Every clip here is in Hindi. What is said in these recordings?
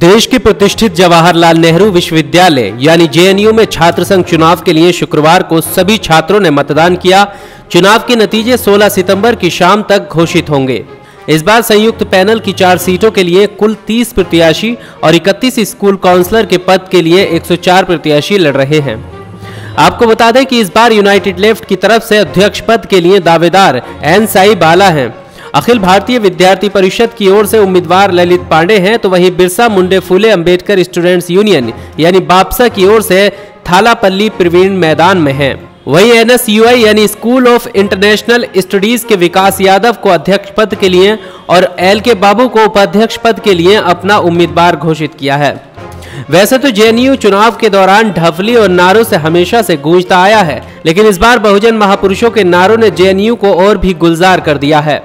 देश के प्रतिष्ठित जवाहरलाल नेहरू विश्वविद्यालय यानी जेएनयू में छात्र संघ चुनाव के लिए शुक्रवार को सभी छात्रों ने मतदान किया। चुनाव के नतीजे 16 सितंबर की शाम तक घोषित होंगे। इस बार संयुक्त पैनल की 4 सीटों के लिए कुल 30 प्रत्याशी और 31 स्कूल काउंसलर के पद के लिए 104 प्रत्याशी लड़ रहे हैं। आपको बता दें कि इस बार यूनाइटेड लेफ्ट की तरफ से अध्यक्ष पद के लिए दावेदार एन साई बाला हैं। अखिल भारतीय विद्यार्थी परिषद की ओर से उम्मीदवार ललित पांडे हैं, तो वहीं बिरसा मुंडे फूले अंबेडकर स्टूडेंट्स यूनियन यानी बापसा की ओर से थालापल्ली प्रवीण मैदान में हैं। वहीं एनएसयूआई यानी स्कूल ऑफ इंटरनेशनल स्टडीज के विकास यादव को अध्यक्ष पद के लिए और एलके बाबू को उपाध्यक्ष पद के लिए अपना उम्मीदवार घोषित किया है। वैसे तो जेएनयू चुनाव के दौरान ढफली और नारों से हमेशा से गूंजता आया है, लेकिन इस बार बहुजन महापुरुषों के नारों ने जेएनयू को और भी गुलजार कर दिया है।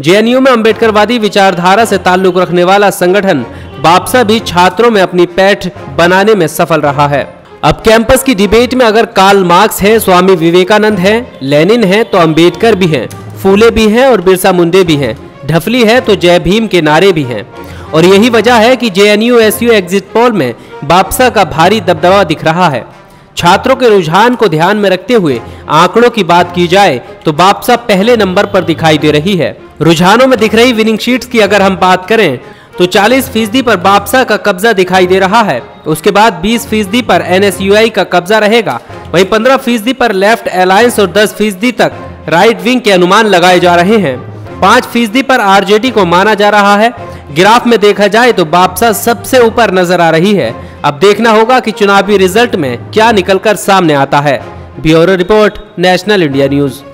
जेएनयू में अंबेडकरवादी विचारधारा से ताल्लुक रखने वाला संगठन बापसा भी छात्रों में अपनी पैठ बनाने में सफल रहा है। अब कैंपस की डिबेट में अगर कार्ल मार्क्स हैं, स्वामी विवेकानंद हैं, लेनिन हैं, तो अंबेडकर भी हैं, फूले भी हैं और बिरसा मुंडे भी हैं, ढफली है तो जय भीम के नारे भी हैं। और यही वजह है कि जेएनयू-एसयू एग्जिट पोल में बापसा का भारी दबदबा दिख रहा है। छात्रों के रुझान को ध्यान में रखते हुए आंकड़ों की बात की जाए तो बापसा पहले नंबर पर दिखाई दे रही है। रुझानों में दिख रही विनिंग शीट्स की अगर हम बात करें तो 40% पर बापसा का कब्जा दिखाई दे रहा है। उसके बाद 20% पर एनएसयूआई का कब्जा रहेगा। वहीं 15% पर लेफ्ट अलायंस और 10% तक राइट विंग के अनुमान लगाए जा रहे हैं। 5% पर आरजेडी को माना जा रहा है। ग्राफ में देखा जाए तो बापसा सबसे ऊपर नजर आ रही है। अब देखना होगा कि चुनावी रिजल्ट में क्या निकलकर सामने आता है। Bureau report, national India news.